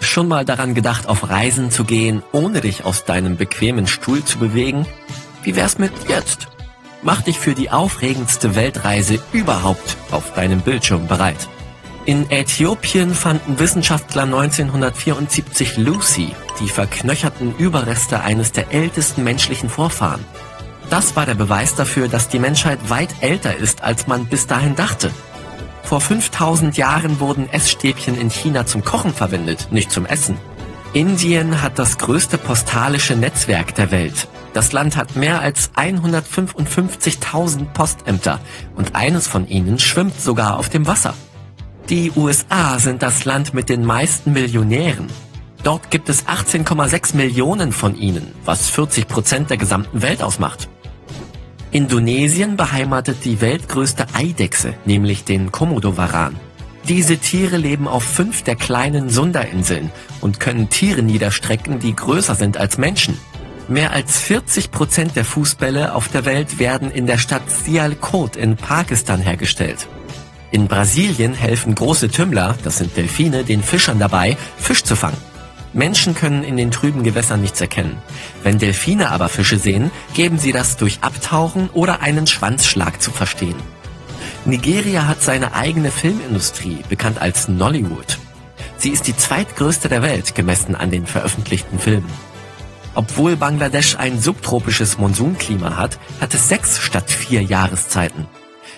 Schon mal daran gedacht, auf Reisen zu gehen, ohne dich aus deinem bequemen Stuhl zu bewegen? Wie wär's mit jetzt? Mach dich für die aufregendste Weltreise überhaupt auf deinem Bildschirm bereit. In Äthiopien fanden Wissenschaftler 1974 Lucy, die verknöcherten Überreste eines der ältesten menschlichen Vorfahren. Das war der Beweis dafür, dass die Menschheit weit älter ist, als man bis dahin dachte. Vor 5000 Jahren wurden Essstäbchen in China zum Kochen verwendet, nicht zum Essen. Indien hat das größte postalische Netzwerk der Welt. Das Land hat mehr als 155.000 Postämter und eines von ihnen schwimmt sogar auf dem Wasser. Die USA sind das Land mit den meisten Millionären. Dort gibt es 18,6 Millionen von ihnen, was 40% der gesamten Welt ausmacht. Indonesien beheimatet die weltgrößte Eidechse, nämlich den Komodowaran. Diese Tiere leben auf 5 der kleinen Sunda-Inseln und können Tiere niederstrecken, die größer sind als Menschen. Mehr als 40% der Fußbälle auf der Welt werden in der Stadt Sialkot in Pakistan hergestellt. In Brasilien helfen große Tümmler, das sind Delfine, den Fischern dabei, Fisch zu fangen. Menschen können in den trüben Gewässern nichts erkennen. Wenn Delfine aber Fische sehen, geben sie das durch Abtauchen oder einen Schwanzschlag zu verstehen. Nigeria hat seine eigene Filmindustrie, bekannt als Nollywood. Sie ist die zweitgrößte der Welt, gemessen an den veröffentlichten Filmen. Obwohl Bangladesch ein subtropisches Monsunklima hat, hat es 6 statt 4 Jahreszeiten.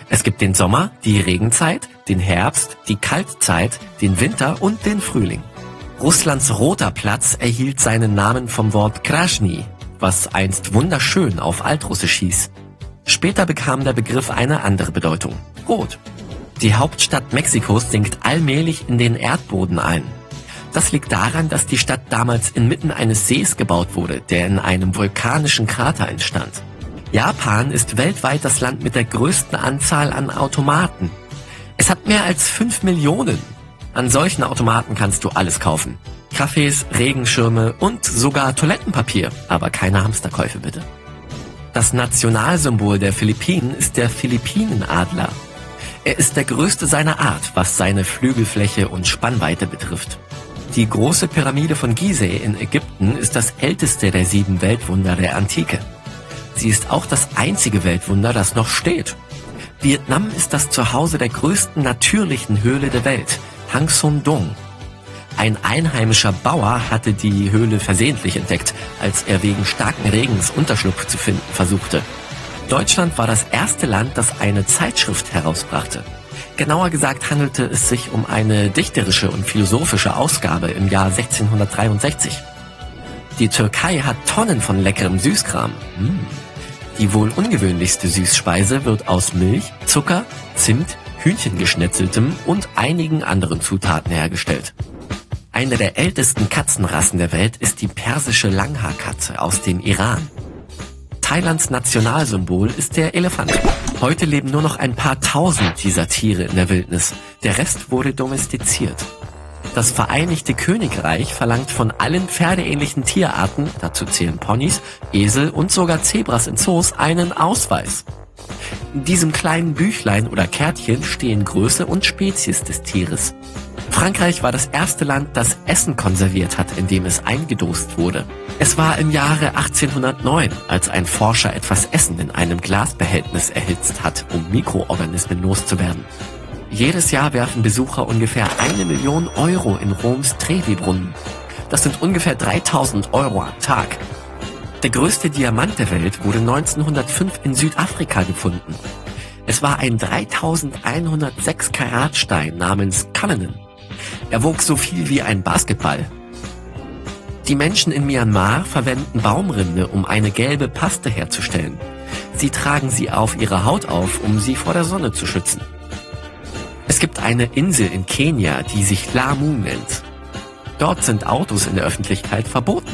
Es gibt den Sommer, die Regenzeit, den Herbst, die Kaltzeit, den Winter und den Frühling. Russlands Roter Platz erhielt seinen Namen vom Wort Krasny, was einst wunderschön auf Altrussisch hieß. Später bekam der Begriff eine andere Bedeutung, rot. Die Hauptstadt Mexikos sinkt allmählich in den Erdboden ein. Das liegt daran, dass die Stadt damals inmitten eines Sees gebaut wurde, der in einem vulkanischen Krater entstand. Japan ist weltweit das Land mit der größten Anzahl an Automaten. Es hat mehr als 5 Millionen. An solchen Automaten kannst du alles kaufen. Kaffees, Regenschirme und sogar Toilettenpapier, aber keine Hamsterkäufe bitte. Das Nationalsymbol der Philippinen ist der Philippinenadler. Er ist der größte seiner Art, was seine Flügelfläche und Spannweite betrifft. Die große Pyramide von Gizeh in Ägypten ist das älteste der 7 Weltwunder der Antike. Sie ist auch das einzige Weltwunder, das noch steht. Vietnam ist das Zuhause der größten natürlichen Höhle der Welt, Hang Sơn Đoòng. Ein einheimischer Bauer hatte die Höhle versehentlich entdeckt, als er wegen starken Regens Unterschlupf zu finden versuchte. Deutschland war das erste Land, das eine Zeitschrift herausbrachte. Genauer gesagt handelte es sich um eine dichterische und philosophische Ausgabe im Jahr 1663. Die Türkei hat Tonnen von leckerem Süßkram. Die wohl ungewöhnlichste Süßspeise wird aus Milch, Zucker, Zimt, Hühnchengeschnetzeltem und einigen anderen Zutaten hergestellt. Eine der ältesten Katzenrassen der Welt ist die persische Langhaarkatze aus dem Iran. Thailands Nationalsymbol ist der Elefant. Heute leben nur noch ein paar tausend dieser Tiere in der Wildnis. Der Rest wurde domestiziert. Das Vereinigte Königreich verlangt von allen pferdeähnlichen Tierarten, dazu zählen Ponys, Esel und sogar Zebras in Zoos, einen Ausweis. In diesem kleinen Büchlein oder Kärtchen stehen Größe und Spezies des Tieres. Frankreich war das erste Land, das Essen konserviert hat, indem es eingedost wurde. Es war im Jahre 1809, als ein Forscher etwas Essen in einem Glasbehältnis erhitzt hat, um Mikroorganismen loszuwerden. Jedes Jahr werfen Besucher ungefähr 1 Million Euro in Roms Trevi-Brunnen. Das sind ungefähr 3000 Euro am Tag. Der größte Diamant der Welt wurde 1905 in Südafrika gefunden. Es war ein 3106 Karat Stein namens Cullinan. Er wog so viel wie ein Basketball. Die Menschen in Myanmar verwenden Baumrinde, um eine gelbe Paste herzustellen. Sie tragen sie auf ihre Haut auf, um sie vor der Sonne zu schützen. Es gibt eine Insel in Kenia, die sich Lamu nennt. Dort sind Autos in der Öffentlichkeit verboten.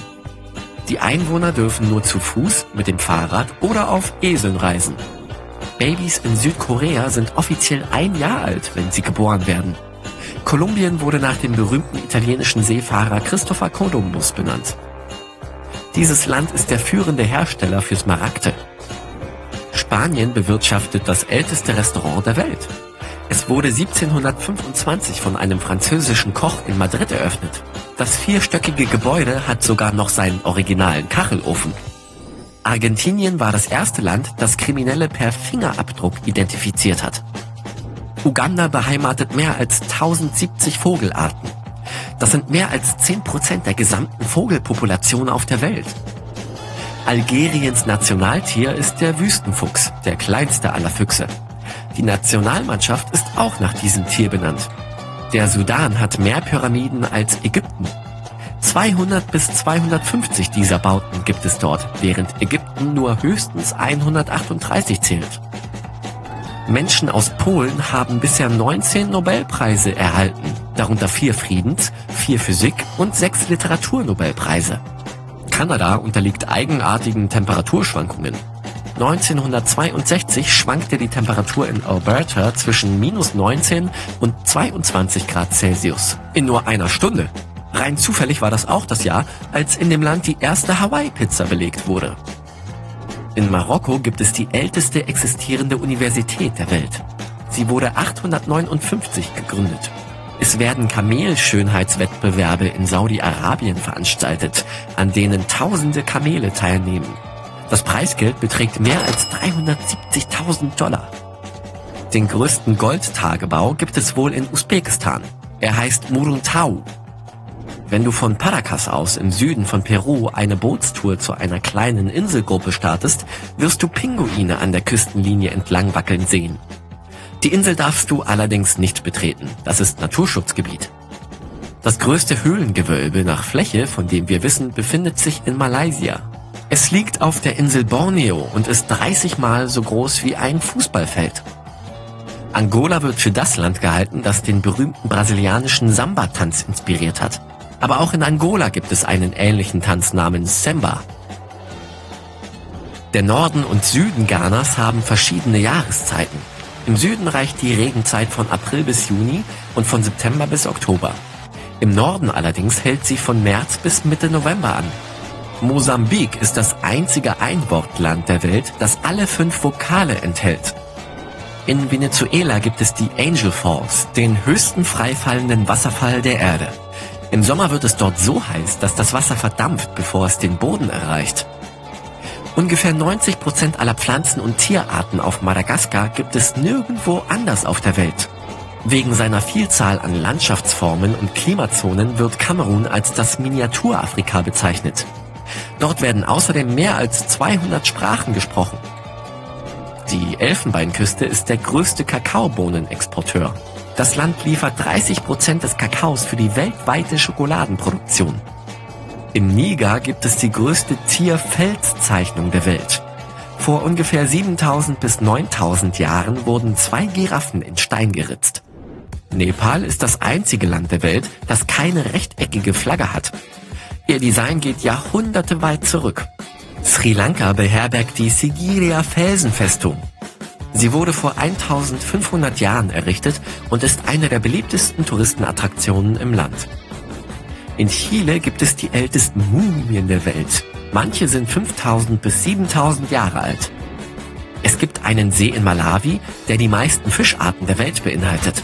Die Einwohner dürfen nur zu Fuß, mit dem Fahrrad oder auf Eseln reisen. Babys in Südkorea sind offiziell 1 Jahr alt, wenn sie geboren werden. Kolumbien wurde nach dem berühmten italienischen Seefahrer Christopher Columbus benannt. Dieses Land ist der führende Hersteller für Smaragde. Spanien bewirtschaftet das älteste Restaurant der Welt. Es Restaurants wurde 1725 von einem französischen Koch in Madrid eröffnet. Das vierstöckige Gebäude hat sogar noch seinen originalen Kachelofen. Argentinien war das erste Land, das Kriminelle per Fingerabdruck identifiziert hat. Uganda beheimatet mehr als 1070 Vogelarten. Das sind mehr als 10% der gesamten Vogelpopulation auf der Welt. Algeriens Nationaltier ist der Wüstenfuchs, der kleinste aller Füchse. Die Nationalmannschaft ist auch nach diesem Tier benannt. Der Sudan hat mehr Pyramiden als Ägypten. 200 bis 250 dieser Bauten gibt es dort, während Ägypten nur höchstens 138 zählt. Menschen aus Polen haben bisher 19 Nobelpreise erhalten, darunter 4 Friedens-, 4 Physik- und 6 Literaturnobelpreise. Kanada unterliegt eigenartigen Temperaturschwankungen. 1962 schwankte die Temperatur in Alberta zwischen -19 und 22 Grad Celsius. In nur einer Stunde. Rein zufällig war das auch das Jahr, als in dem Land die erste Hawaii-Pizza belegt wurde. In Marokko gibt es die älteste existierende Universität der Welt. Sie wurde 859 gegründet. Es werden Kamelschönheitswettbewerbe in Saudi-Arabien veranstaltet, an denen tausende Kamele teilnehmen. Das Preisgeld beträgt mehr als 370.000 $. Den größten Goldtagebau gibt es wohl in Usbekistan. Er heißt Muruntau. Wenn du von Paracas aus im Süden von Peru eine Bootstour zu einer kleinen Inselgruppe startest, wirst du Pinguine an der Küstenlinie entlang wackeln sehen. Die Insel darfst du allerdings nicht betreten. Das ist Naturschutzgebiet. Das größte Höhlengewölbe nach Fläche, von dem wir wissen, befindet sich in Malaysia. Es liegt auf der Insel Borneo und ist 30 Mal so groß wie ein Fußballfeld. Angola wird für das Land gehalten, das den berühmten brasilianischen Samba-Tanz inspiriert hat. Aber auch in Angola gibt es einen ähnlichen Tanz namens Semba. Der Norden und Süden Ghanas haben verschiedene Jahreszeiten. Im Süden reicht die Regenzeit von April bis Juni und von September bis Oktober. Im Norden allerdings hält sie von März bis Mitte November an. Mosambik ist das einzige Einwortland der Welt, das alle 5 Vokale enthält. In Venezuela gibt es die Angel Falls, den höchsten freifallenden Wasserfall der Erde. Im Sommer wird es dort so heiß, dass das Wasser verdampft, bevor es den Boden erreicht. Ungefähr 90% aller Pflanzen- und Tierarten auf Madagaskar gibt es nirgendwo anders auf der Welt. Wegen seiner Vielzahl an Landschaftsformen und Klimazonen wird Kamerun als das Miniaturafrika bezeichnet. Dort werden außerdem mehr als 200 Sprachen gesprochen. Die Elfenbeinküste ist der größte Kakaobohnenexporteur. Das Land liefert 30% des Kakaos für die weltweite Schokoladenproduktion. Im Niger gibt es die größte Tierfelszeichnung der Welt. Vor ungefähr 7.000 bis 9.000 Jahren wurden 2 Giraffen in Stein geritzt. Nepal ist das einzige Land der Welt, das keine rechteckige Flagge hat. Ihr Design geht Jahrhunderte weit zurück. Sri Lanka beherbergt die Sigiriya Felsenfestung. Sie wurde vor 1500 Jahren errichtet und ist eine der beliebtesten Touristenattraktionen im Land. In Chile gibt es die ältesten Mumien der Welt. Manche sind 5000 bis 7000 Jahre alt. Es gibt einen See in Malawi, der die meisten Fischarten der Welt beinhaltet.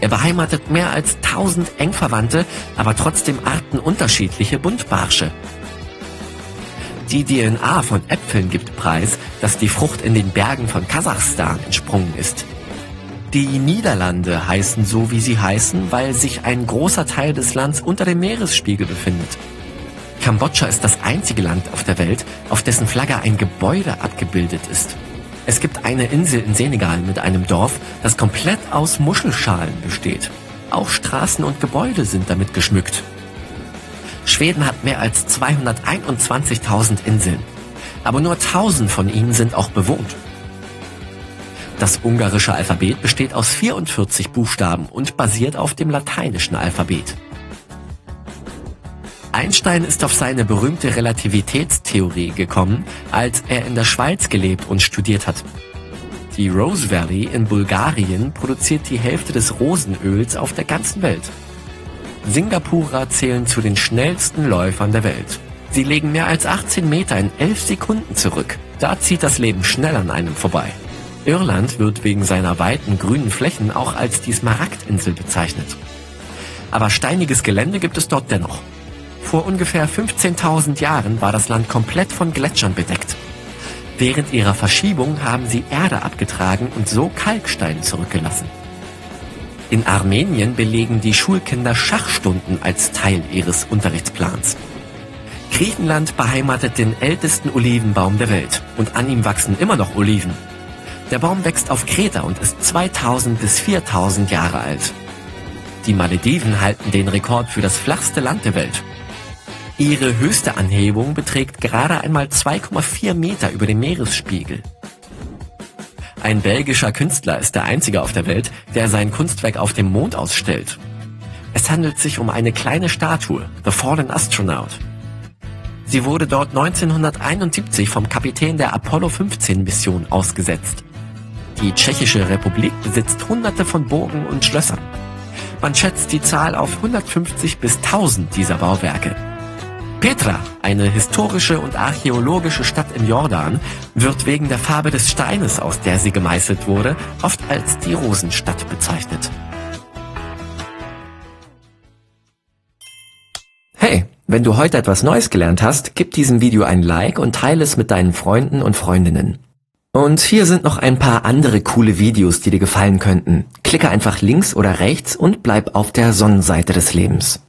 Er beheimatet mehr als 1000 eng verwandte, aber trotzdem artenunterschiedliche Buntbarsche. Die DNA von Äpfeln gibt preis, dass die Frucht in den Bergen von Kasachstan entsprungen ist. Die Niederlande heißen so, wie sie heißen, weil sich ein großer Teil des Landes unter dem Meeresspiegel befindet. Kambodscha ist das einzige Land auf der Welt, auf dessen Flagge ein Gebäude abgebildet ist. Es gibt eine Insel in Senegal mit einem Dorf, das komplett aus Muschelschalen besteht. Auch Straßen und Gebäude sind damit geschmückt. Schweden hat mehr als 221.000 Inseln, aber nur 1000 von ihnen sind auch bewohnt. Das ungarische Alphabet besteht aus 44 Buchstaben und basiert auf dem lateinischen Alphabet. Einstein ist auf seine berühmte Relativitätstheorie gekommen, als er in der Schweiz gelebt und studiert hat. Die Rose Valley in Bulgarien produziert die Hälfte des Rosenöls auf der ganzen Welt. Singapurer zählen zu den schnellsten Läufern der Welt. Sie legen mehr als 18 Meter in 11 Sekunden zurück. Da zieht das Leben schnell an einem vorbei. Irland wird wegen seiner weiten grünen Flächen auch als die Smaragdinsel bezeichnet. Aber steiniges Gelände gibt es dort dennoch. Vor ungefähr 15.000 Jahren war das Land komplett von Gletschern bedeckt. Während ihrer Verschiebung haben sie Erde abgetragen und so Kalkstein zurückgelassen. In Armenien belegen die Schulkinder Schachstunden als Teil ihres Unterrichtsplans. Griechenland beheimatet den ältesten Olivenbaum der Welt und an ihm wachsen immer noch Oliven. Der Baum wächst auf Kreta und ist 2000 bis 4000 Jahre alt. Die Malediven halten den Rekord für das flachste Land der Welt. Ihre höchste Anhebung beträgt gerade einmal 2,4 Meter über dem Meeresspiegel. Ein belgischer Künstler ist der einzige auf der Welt, der sein Kunstwerk auf dem Mond ausstellt. Es handelt sich um eine kleine Statue, The Fallen Astronaut. Sie wurde dort 1971 vom Kapitän der Apollo 15 Mission ausgesetzt. Die Tschechische Republik besitzt hunderte von Burgen und Schlössern. Man schätzt die Zahl auf 150 bis 1000 dieser Bauwerke. Petra, eine historische und archäologische Stadt im Jordan, wird wegen der Farbe des Steines, aus der sie gemeißelt wurde, oft als die Rosenstadt bezeichnet. Hey, wenn du heute etwas Neues gelernt hast, gib diesem Video ein Like und teile es mit deinen Freunden und Freundinnen. Und hier sind noch ein paar andere coole Videos, die dir gefallen könnten. Klicke einfach links oder rechts und bleib auf der Sonnenseite des Lebens.